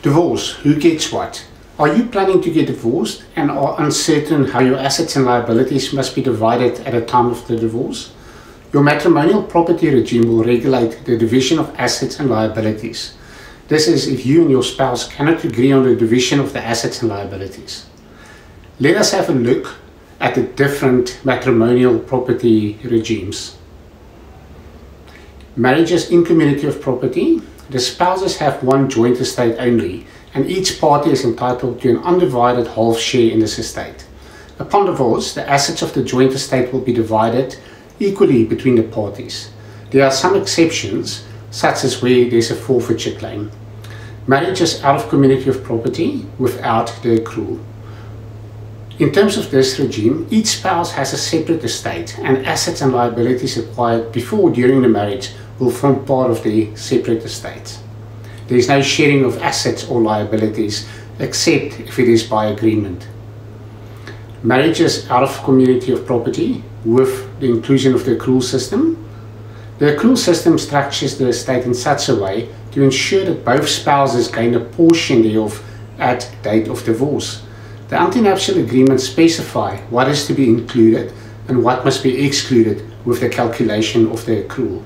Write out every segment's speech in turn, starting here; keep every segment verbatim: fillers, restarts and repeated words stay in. Divorce, who gets what? Are you planning to get divorced and are uncertain how your assets and liabilities must be divided at a time of the divorce? Your matrimonial property regime will regulate the division of assets and liabilities. This is if you and your spouse cannot agree on the division of the assets and liabilities. Let us have a look at the different matrimonial property regimes. Marriages in community of property. The spouses have one joint estate only, and each party is entitled to an undivided half share in this estate. Upon divorce, the assets of the joint estate will be divided equally between the parties. There are some exceptions, such as where there's a forfeiture claim. Marriages out of community of property without the accrual. In terms of this regime, each spouse has a separate estate, and assets and liabilities acquired before or during the marriage will form part of the separate estate. There is no sharing of assets or liabilities except if it is by agreement. Marriages out of community of property with the inclusion of the accrual system. The accrual system structures the estate in such a way to ensure that both spouses gain a portion thereof at date of divorce. The antenuptial agreements specify what is to be included and what must be excluded with the calculation of the accrual.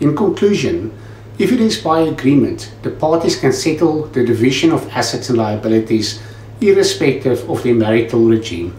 In conclusion, if it is by agreement, the parties can settle the division of assets and liabilities irrespective of their marital regime.